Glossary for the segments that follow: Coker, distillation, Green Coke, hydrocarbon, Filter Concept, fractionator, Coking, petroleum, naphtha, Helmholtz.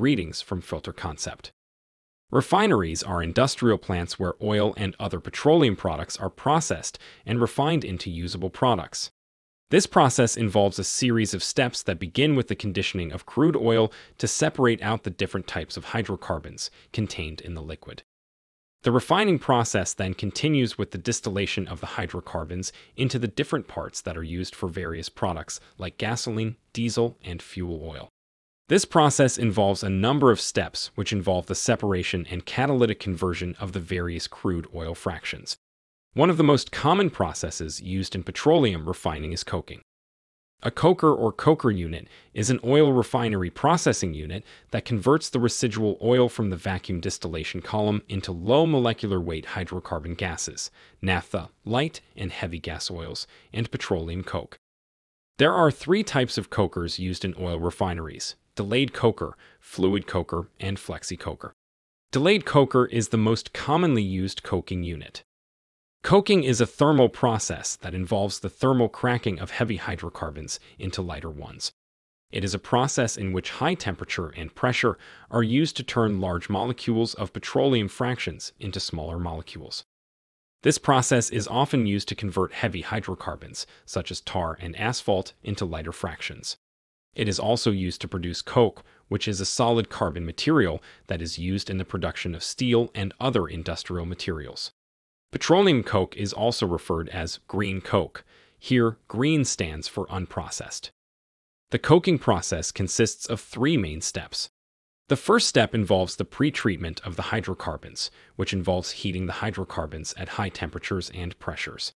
Greetings from Filter Concept. Refineries are industrial plants where oil and other petroleum products are processed and refined into usable products. This process involves a series of steps that begin with the conditioning of crude oil to separate out the different types of hydrocarbons contained in the liquid. The refining process then continues with the distillation of the hydrocarbons into the different parts that are used for various products like gasoline, diesel, and fuel oil. This process involves a number of steps which involve the separation and catalytic conversion of the various crude oil fractions. One of the most common processes used in petroleum refining is coking. A coker or coker unit is an oil refinery processing unit that converts the residual oil from the vacuum distillation column into low molecular weight hydrocarbon gases, naphtha, light and heavy gas oils, and petroleum coke. There are three types of cokers used in oil refineries: delayed coker, fluid coker, and flexi coker. Delayed coker is the most commonly used coking unit. Coking is a thermal process that involves the thermal cracking of heavy hydrocarbons into lighter ones. It is a process in which high temperature and pressure are used to turn large molecules of petroleum fractions into smaller molecules. This process is often used to convert heavy hydrocarbons, such as tar and asphalt, into lighter fractions. It is also used to produce coke, which is a solid carbon material that is used in the production of steel and other industrial materials. Petroleum coke is also referred as green coke. Here, green stands for unprocessed. The coking process consists of three main steps. The first step involves the pretreatment of the hydrocarbons, which involves heating the hydrocarbons at high temperatures and pressures.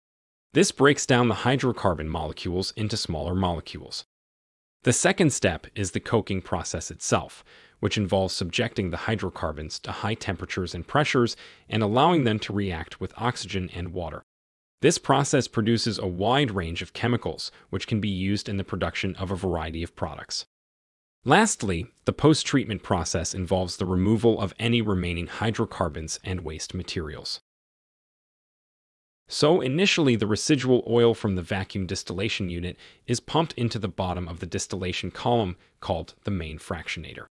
This breaks down the hydrocarbon molecules into smaller molecules. The second step is the coking process itself, which involves subjecting the hydrocarbons to high temperatures and pressures and allowing them to react with oxygen and water. This process produces a wide range of chemicals, which can be used in the production of a variety of products. Lastly, the post-treatment process involves the removal of any remaining hydrocarbons and waste materials. So initially, the residual oil from the vacuum distillation unit is pumped into the bottom of the distillation column called the main fractionator.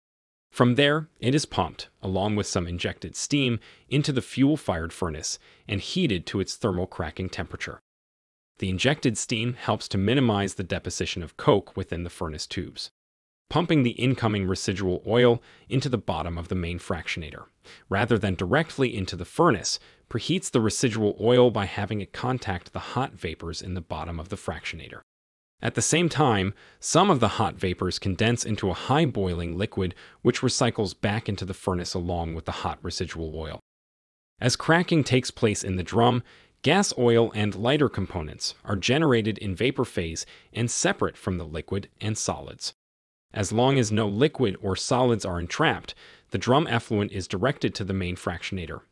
From there, it is pumped, along with some injected steam, into the fuel-fired furnace and heated to its thermal cracking temperature. The injected steam helps to minimize the deposition of coke within the furnace tubes, pumping the incoming residual oil into the bottom of the main fractionator, rather than directly into the furnace. Preheats the residual oil by having it contact the hot vapors in the bottom of the fractionator. At the same time, some of the hot vapors condense into a high boiling liquid which recycles back into the furnace along with the hot residual oil. As cracking takes place in the drum, gas oil and lighter components are generated in vapor phase and separate from the liquid and solids. As long as no liquid or solids are entrapped, the drum effluent is directed to the main fractionator,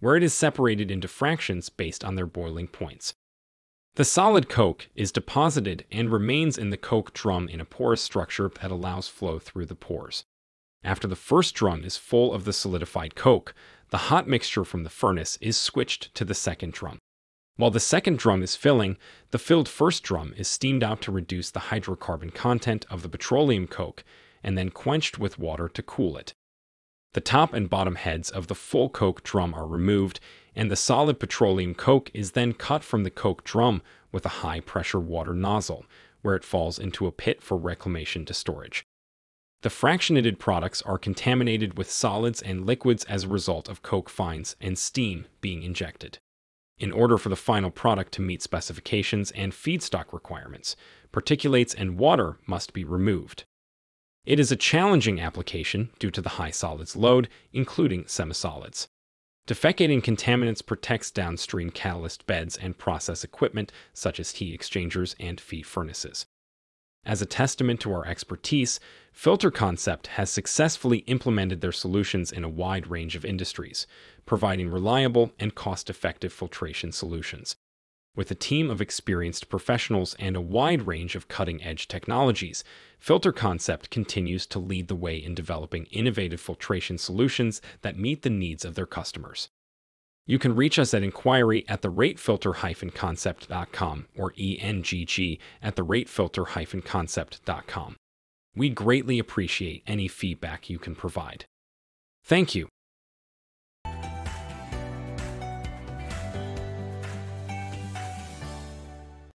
where it is separated into fractions based on their boiling points. The solid coke is deposited and remains in the coke drum in a porous structure that allows flow through the pores. After the first drum is full of the solidified coke, the hot mixture from the furnace is switched to the second drum. While the second drum is filling, the filled first drum is steamed out to reduce the hydrocarbon content of the petroleum coke and then quenched with water to cool it. The top and bottom heads of the full coke drum are removed, and the solid petroleum coke is then cut from the coke drum with a high-pressure water nozzle, where it falls into a pit for reclamation to storage. The fractionated products are contaminated with solids and liquids as a result of coke fines and steam being injected. In order for the final product to meet specifications and feedstock requirements, particulates and water must be removed. It is a challenging application due to the high solids load, including semisolids. Defecating contaminants protects downstream catalyst beds and process equipment such as heat exchangers and feed furnaces. As a testament to our expertise, Filter Concept has successfully implemented their solutions in a wide range of industries, providing reliable and cost-effective filtration solutions. With a team of experienced professionals and a wide range of cutting-edge technologies, Filter Concept continues to lead the way in developing innovative filtration solutions that meet the needs of their customers. You can reach us at inquiry@theratefilter-concept.com or engg@theratefilter-concept.com. We greatly appreciate any feedback you can provide. Thank you.